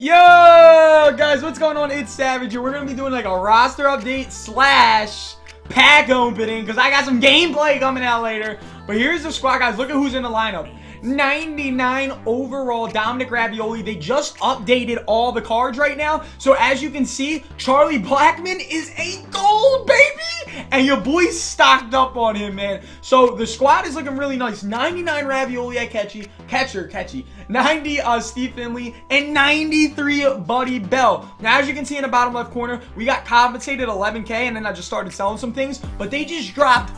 Yo guys, what's going on? It's Savage here. We're gonna be doing like a roster update slash pack opening because I got some gameplay coming out later. But here's the squad, guys. Look at who's in the lineup. 99 overall, Dominic Ravioli. They just updated all the cards right now. So as you can see, Charlie Blackmon is a gold, baby! And your boy's stocked up on him, man. So the squad is looking really nice. 99 Ravioli at catcher. 90 Steve Finley, and 93 Buddy Bell. Now as you can see in the bottom left corner, we got compensated 11K, and then I just started selling some things. But they just dropped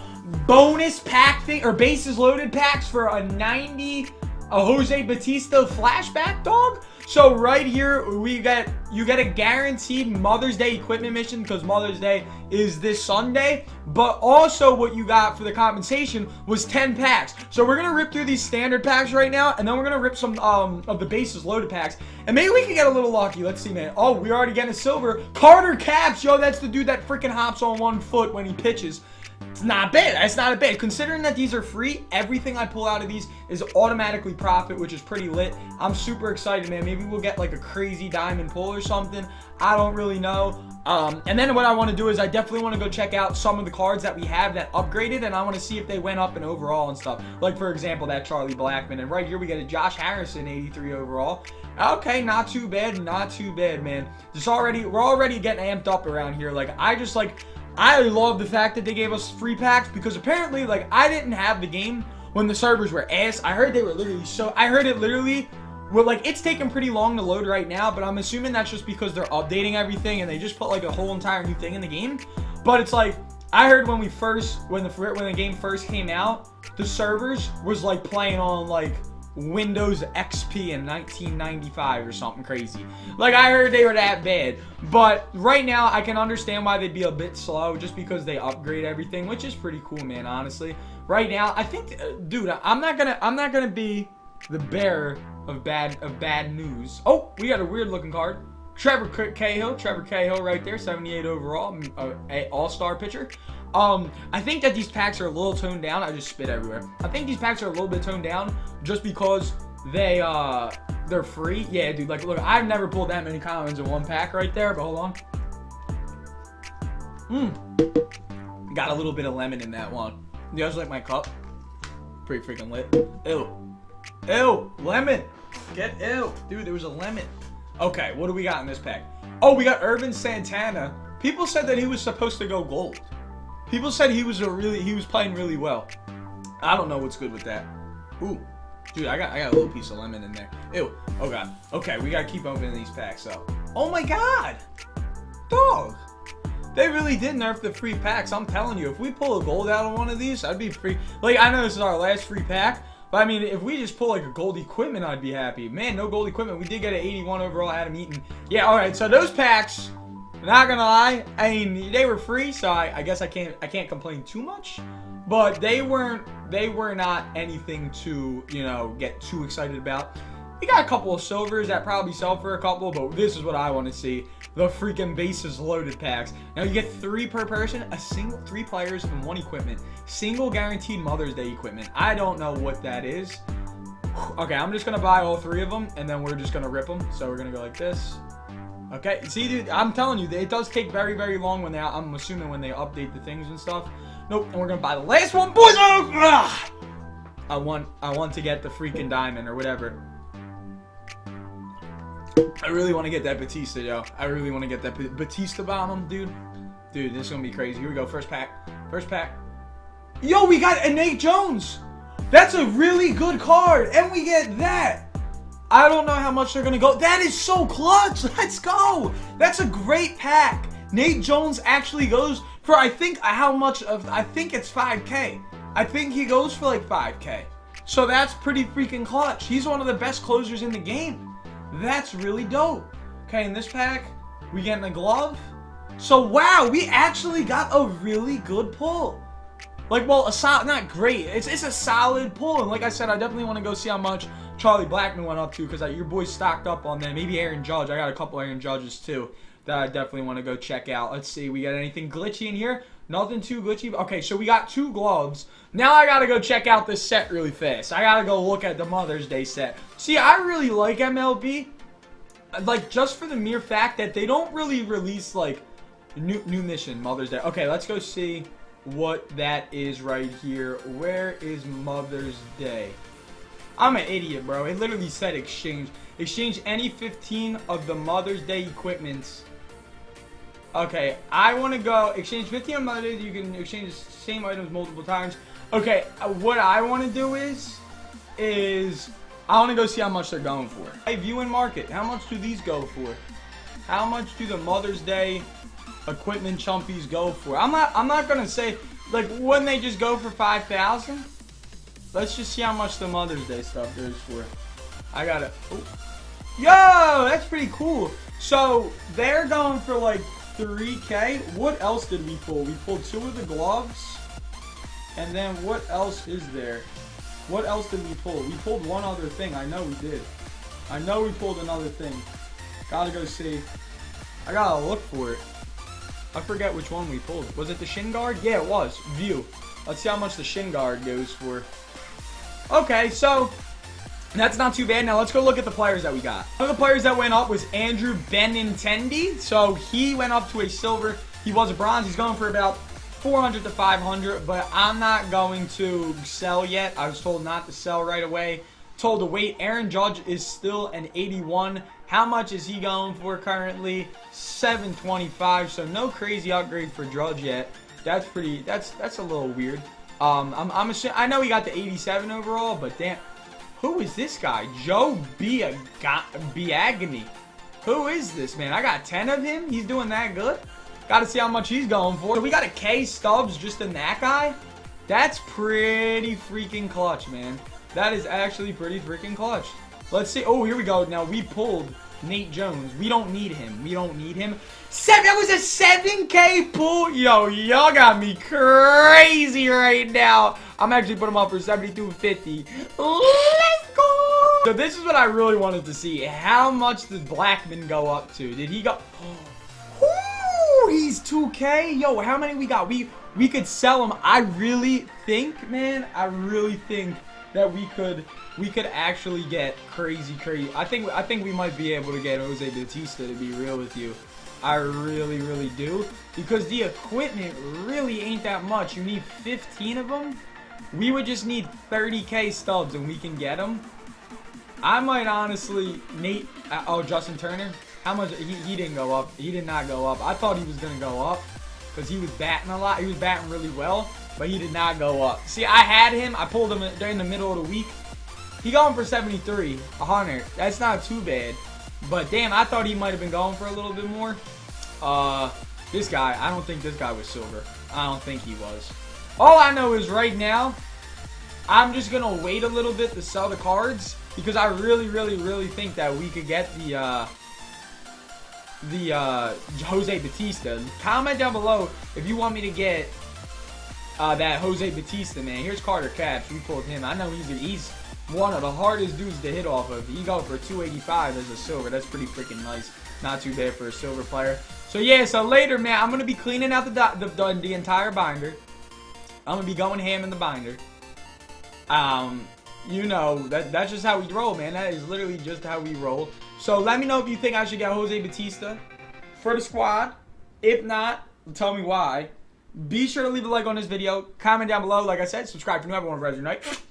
bonus pack thing or bases loaded packs for a 90 Jose Bautista flashback dog. So right here we got, you get a guaranteed Mother's Day equipment mission because Mother's Day is this Sunday. But also what you got for the compensation was 10 packs. So we're gonna rip through these standard packs right now, and then we're gonna rip some of the bases loaded packs, and maybe we can get a little lucky. Let's see, man. Oh, we're already getting a silver. Carter Caps, yo, that's the dude that freaking hops on one foot when he pitches. It's not bad. It's not a bad. Considering that these are free, everything I pull out of these is automatically profit, which is pretty lit. I'm super excited, man. Maybe we'll get like a crazy diamond pull or something. I don't really know. And then what I want to do is I definitely want to go check out some of the cards that we have that upgraded, and I want to see if they went up in overall and stuff. Like, for example, that Charlie Blackmon. And right here we got a Josh Harrison, 83 overall. Okay, not too bad. Not too bad, man. Just already, we're already getting amped up around here. Like, I love the fact that they gave us free packs because apparently, like, I didn't have the game when the servers were ass. I heard they were literally so... I heard it literally... Well, like, it's taking pretty long to load right now, but I'm assuming that's just because they're updating everything and they just put, like, a whole entire new thing in the game. But it's like... I heard when we first... When the game first came out, the servers was, like, playing on, like... Windows XP in 1995 or something crazy. Like, I heard they were that bad, but right now I can understand why they'd be a bit slow just because they upgrade everything, which is pretty cool, man. Honestly, right now I think, dude, I'm not gonna be the bearer of bad news. Oh, we got a weird looking card. Trevor Cahill right there, 78 overall, a all-star pitcher. I think that these packs are a little toned down. I just spit everywhere. I think these packs are a little bit toned down just because they, they're free. Yeah, dude, like, look, I've never pulled that many commons in one pack right there, but hold on. Got a little bit of lemon in that one. You guys like my cup? Pretty freaking lit. Ew. Ew, lemon. Get ew. Dude, there was a lemon. Okay, what do we got in this pack? Oh, we got Ervin Santana. People said that he was supposed to go gold. People said he was playing really well. I don't know what's good with that. Ooh, dude, I got a little piece of lemon in there. Ew. Oh god. Okay, we gotta keep opening these packs though. Oh my god, dog. They really did nerf the free packs. I'm telling you, if we pull a gold out of one of these, I'd be free. Like, I know this is our last free pack. But, I mean, if we just pull, like, a gold equipment, I'd be happy. Man, no gold equipment. We did get an 81 overall Adam Eaton. Yeah, all right. So, those packs, not going to lie, I mean, they were free. So, I guess I can't complain too much. But they were not anything to, you know, get too excited about. We got a couple of silvers that probably sell for a couple. But this is what I want to see. The freaking bases loaded packs. Now, you get 3 per person, a single, 3 players, and 1 equipment. Single guaranteed Mother's Day equipment. I don't know what that is. Okay, I'm just going to buy all 3 of them, and then we're just going to rip them. So, we're going to go like this. Okay, see, dude, I'm telling you, it does take very, very long when they, I'm assuming when they update the things and stuff. Nope, and we're going to buy the last one, boys. I want to get the freaking diamond or whatever. I really want to get that Bautista, yo. I really want to get that Bautista bomb, dude. Dude, this is going to be crazy. Here we go. First pack. First pack. Yo, we got a Nate Jones. That's a really good card. And we get that. I don't know how much they're going to go. That is so clutch. Let's go. That's a great pack. Nate Jones actually goes for, I think, how much of, I think it's 5K. I think he goes for like 5K. So that's pretty freaking clutch. He's one of the best closers in the game. That's really dope. Okay, in this pack, we getting a glove. So, wow, we actually got a really good pull. Like, well, not great. It's a solid pull. And like I said, I definitely want to go see how much Charlie Blackmon went up to because your boy's stocked up on them. Maybe Aaron Judge. I got a couple Aaron Judges, too, that I definitely want to go check out. Let's see. We got anything glitchy in here? Nothing too glitchy. Okay, so we got 2 gloves. Now I gotta go check out this set really fast. I gotta go look at the Mother's Day set. See, I really like MLB. like, just for the mere fact that they don't really release, like, new mission, Mother's Day. Okay, let's go see what that is right here. Where is Mother's Day? I'm an idiot, bro. It literally said exchange. Exchange any 15 of the Mother's Day equipments. Okay, I want to go exchange 15 on Mother's Day. You can exchange the same items multiple times. Okay, what I want to do is I want to go see how much they're going for. Hey, view and market. How much do these go for? How much do the Mother's Day equipment chumpies go for? I'm not gonna say, like, wouldn't they just go for 5,000? Let's just see how much the Mother's Day stuff goes for. I gotta. Oh. Yo, that's pretty cool. So they're going for like 3K. What else did we pull? We pulled 2 of the gloves, and then what else is there? What else did we pull? We pulled one other thing. I know we did. I know we pulled another thing. Gotta go see. I gotta look for it. I forget which one we pulled. Was it the shin guard? Yeah, it was. View. Let's see how much the shin guard goes for. Okay, so that's not too bad. Now let's go look at the players that we got. One of the players that went up was Andrew Benintendi. So he went up to a silver. He was a bronze. He's going for about 400 to 500, but I'm not going to sell yet. I was told not to sell right away. Told to wait. Aaron Judge is still an 81. How much is he going for currently? 725. So no crazy upgrade for Drudge yet. That's pretty. That's a little weird. I'm assuming, I know he got the 87 overall, but damn, who is this guy? Joe Biagony. Who is this man? I got 10 of him. He's doing that good. Got to see how much he's going for. So we got a K Stubbs just in that guy. That's pretty freaking clutch, man. That is actually pretty freaking clutch. Let's see. Oh, here we go. Now, we pulled Nate Jones. We don't need him. We don't need him. That was a 7K pull. Yo, y'all got me crazy right now. I'm actually putting him up for 72.50. Let's go. So, this is what I really wanted to see. How much did Blackmon go up to? Did he go? Oh, he's 2K. Yo, how many we got? We could sell him. I really think, man, I really think that we could actually get crazy. I think we might be able to get Jose Bautista, to be real with you. I really do, because the equipment really ain't that much. You need 15 of them. We would just need 30K stubs and we can get them. I might honestly Nate. Oh, Justin Turner. How much? He didn't go up. He did not go up. I thought he was gonna go up because he was batting a lot. He was batting really well, but he did not go up. See, I had him. I pulled him during the middle of the week. He going for 73, 100. That's not too bad. But damn, I thought he might have been going for a little bit more. This guy, I don't think this guy was silver. I don't think he was. All I know is right now, I'm just going to wait a little bit to sell the cards, because I really think that we could get the Jose Bautista. Comment down below if you want me to get that Jose Bautista, man. Here's Carter Caps. We pulled him. I know he's one of the hardest dudes to hit off of. He go for 285 as a silver. That's pretty freaking nice. Not too bad for a silver player. So yeah, so later, man, I'm going to be cleaning out the entire binder. I'm going to be going ham in the binder. You know, that's just how we roll, man. That is literally just how we roll. So let me know if you think I should get Jose Bautista for the squad. If not, tell me why. Be sure to leave a like on this video. Comment down below. Like I said, subscribe for new. Everyone, Resident Knight.